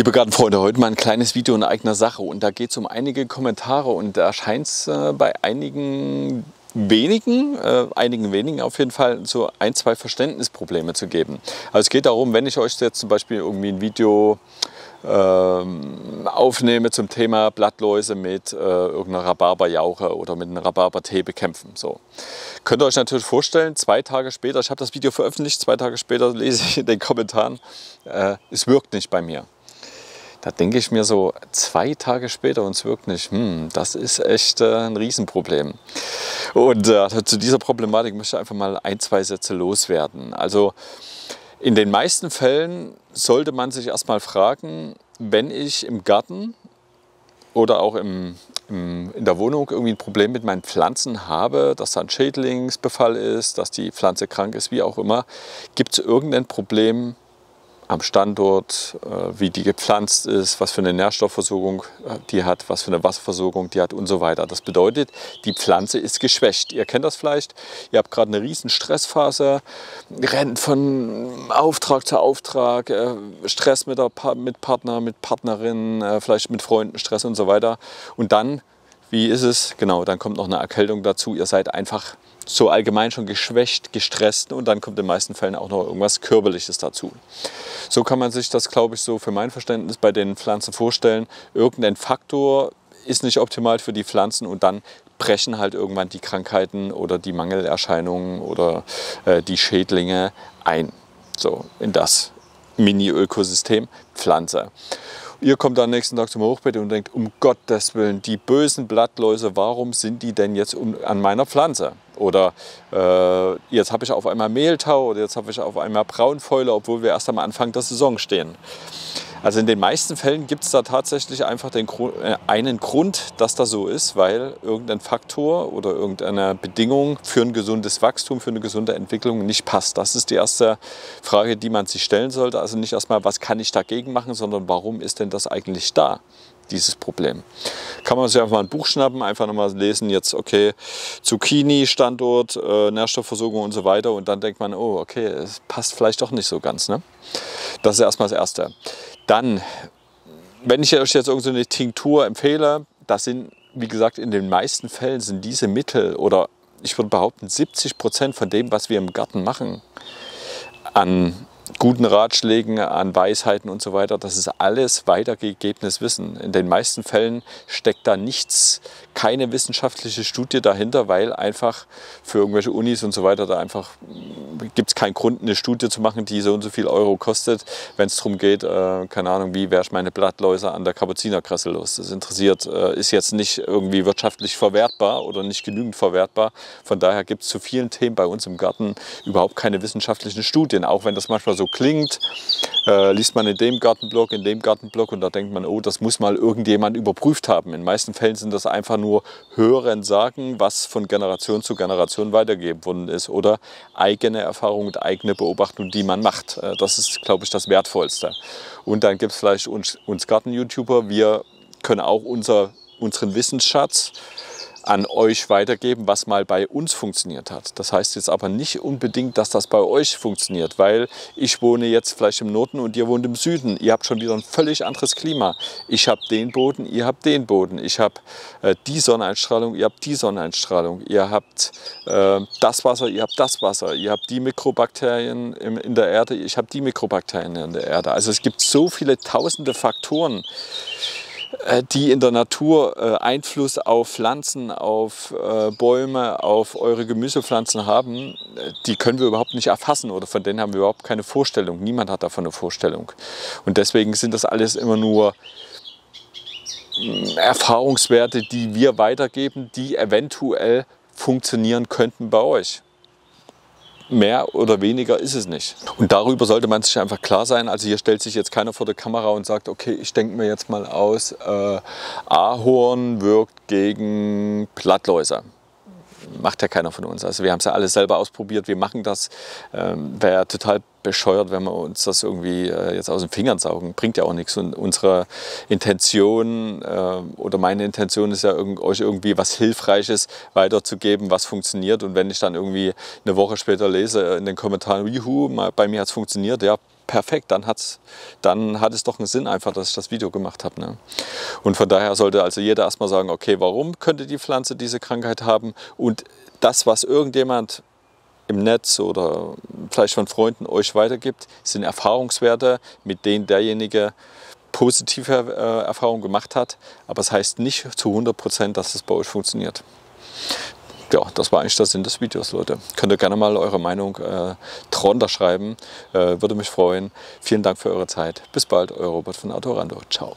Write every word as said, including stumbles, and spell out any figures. Liebe Gartenfreunde, heute mal ein kleines Video in eigener Sache und da geht es um einige Kommentare und da scheint es äh, bei einigen wenigen, äh, einigen wenigen auf jeden Fall so ein, zwei Verständnisprobleme zu geben. Also es geht darum, wenn ich euch jetzt zum Beispiel irgendwie ein Video ähm, aufnehme zum Thema Blattläuse mit äh, irgendeiner Rhabarberjauche oder mit einem Rhabarbertee bekämpfen. So. Könnt ihr euch natürlich vorstellen, zwei Tage später, ich habe das Video veröffentlicht, zwei Tage später lese ich in den Kommentaren, äh, es wirkt nicht bei mir. Da denke ich mir so, zwei Tage später und es wirkt nicht, hm, das ist echt äh, ein Riesenproblem. Und äh, zu dieser Problematik möchte ich einfach mal ein, zwei Sätze loswerden. Also in den meisten Fällen sollte man sich erstmal fragen, wenn ich im Garten oder auch im, im, in der Wohnung irgendwie ein Problem mit meinen Pflanzen habe, dass da ein Schädlingsbefall ist, dass die Pflanze krank ist, wie auch immer, gibt es irgendein Problem am Standort, wie die gepflanzt ist, was für eine Nährstoffversorgung die hat, was für eine Wasserversorgung die hat und so weiter. Das bedeutet, die Pflanze ist geschwächt. Ihr kennt das vielleicht, ihr habt gerade eine riesen Stressphase, rennt von Auftrag zu Auftrag, Stress mit, der pa mit Partner, mit Partnerin, vielleicht mit Freunden, Stress und so weiter. Und dann, wie ist es? Genau, dann kommt noch eine Erkältung dazu. Ihr seid einfach so allgemein schon geschwächt, gestresst und dann kommt in den meisten Fällen auch noch irgendwas Körperliches dazu. So kann man sich das, glaube ich, so für mein Verständnis bei den Pflanzen vorstellen. Irgendein Faktor ist nicht optimal für die Pflanzen und dann brechen halt irgendwann die Krankheiten oder die Mangelerscheinungen oder äh, die Schädlinge ein. So in das Mini-Ökosystem Pflanze. Ihr kommt am nächsten Tag zum Hochbeet und denkt, um Gottes Willen, die bösen Blattläuse, warum sind die denn jetzt an meiner Pflanze? Oder äh, jetzt habe ich auf einmal Mehltau oder jetzt habe ich auf einmal Braunfäule, obwohl wir erst am Anfang der Saison stehen. Also in den meisten Fällen gibt es da tatsächlich einfach den Grund, äh, einen Grund, dass das so ist, weil irgendein Faktor oder irgendeine Bedingung für ein gesundes Wachstum, für eine gesunde Entwicklung nicht passt. Das ist die erste Frage, die man sich stellen sollte. Also nicht erstmal, was kann ich dagegen machen, sondern warum ist denn das eigentlich da? Dieses Problem. Kann man sich einfach mal ein Buch schnappen, einfach nochmal lesen, jetzt okay, Zucchini, Standort, äh, Nährstoffversorgung und so weiter und dann denkt man, oh okay, es passt vielleicht doch nicht so ganz. Ne? Das ist erstmal das Erste. Dann, wenn ich euch jetzt irgendeine Tinktur empfehle, das sind, wie gesagt, in den meisten Fällen sind diese Mittel oder ich würde behaupten siebzig Prozent von dem, was wir im Garten machen, an guten Ratschlägen, an Weisheiten und so weiter, das ist alles weitergegebenes Wissen. In den meisten Fällen steckt da nichts, keine wissenschaftliche Studie dahinter, weil einfach für irgendwelche Unis und so weiter, da einfach gibt es keinen Grund, eine Studie zu machen, die so und so viel Euro kostet, wenn es darum geht, äh, keine Ahnung, wie wäre ich meine Blattläuse an der Kapuzinerkresse los. Das interessiert, äh, ist jetzt nicht irgendwie wirtschaftlich verwertbar oder nicht genügend verwertbar. Von daher gibt es zu vielen Themen bei uns im Garten überhaupt keine wissenschaftlichen Studien, auch wenn das manchmal so so klingt, äh, liest man in dem Gartenblog, in dem Gartenblog und da denkt man, oh, das muss mal irgendjemand überprüft haben. In den meisten Fällen sind das einfach nur Hörensagen, was von Generation zu Generation weitergegeben worden ist oder eigene Erfahrungen und eigene Beobachtungen, die man macht. Äh, das ist, glaube ich, das Wertvollste. Und dann gibt es vielleicht uns, uns Garten-YouTuber, wir können auch unser, unseren Wissensschatz an euch weitergeben, was mal bei uns funktioniert hat. Das heißt jetzt aber nicht unbedingt, dass das bei euch funktioniert, weil ich wohne jetzt vielleicht im Norden und ihr wohnt im Süden. Ihr habt schon wieder ein völlig anderes Klima. Ich habe den Boden, ihr habt den Boden. Ich habe äh, die Sonneneinstrahlung, ihr habt die Sonneneinstrahlung. Ihr habt äh, das Wasser, ihr habt das Wasser. Ihr habt die Mikrobakterien im, in der Erde, ich habe die Mikrobakterien in der Erde. Also es gibt so viele tausende Faktoren, die in der Natur äh, Einfluss auf Pflanzen, auf äh, Bäume, auf eure Gemüsepflanzen haben, die können wir überhaupt nicht erfassen oder von denen haben wir überhaupt keine Vorstellung. Niemand hat davon eine Vorstellung. Und deswegen sind das alles immer nur Erfahrungswerte, die wir weitergeben, die eventuell funktionieren könnten bei euch. Mehr oder weniger ist es nicht. Und darüber sollte man sich einfach klar sein. Also hier stellt sich jetzt keiner vor der Kamera und sagt, okay, ich denke mir jetzt mal aus, äh, Ahorn wirkt gegen Blattläuse. Macht ja keiner von uns. Also wir haben es ja alles selber ausprobiert, wir machen das. Ähm, wäre ja total bescheuert, wenn wir uns das irgendwie äh, jetzt aus den Fingern saugen. Bringt ja auch nichts. Und unsere Intention äh, oder meine Intention ist ja, irg euch irgendwie was Hilfreiches weiterzugeben, was funktioniert. Und wenn ich dann irgendwie eine Woche später lese in den Kommentaren, juhu, bei mir hat es funktioniert, ja, perfekt, dann, hat's, dann hat es doch einen Sinn einfach, dass ich das Video gemacht habe. Ne? Und von daher sollte also jeder erstmal sagen, okay, warum könnte die Pflanze diese Krankheit haben? Und das, was irgendjemand im Netz oder vielleicht von Freunden euch weitergibt, sind Erfahrungswerte, mit denen derjenige positive äh, Erfahrungen gemacht hat. Aber es heißt nicht zu hundert Prozent, dass es bei euch funktioniert. Ja, das war eigentlich der Sinn des Videos, Leute. Könnt ihr gerne mal eure Meinung äh, drunter schreiben. Äh, würde mich freuen. Vielen Dank für eure Zeit. Bis bald, euer Robert von Outdoorando. Ciao.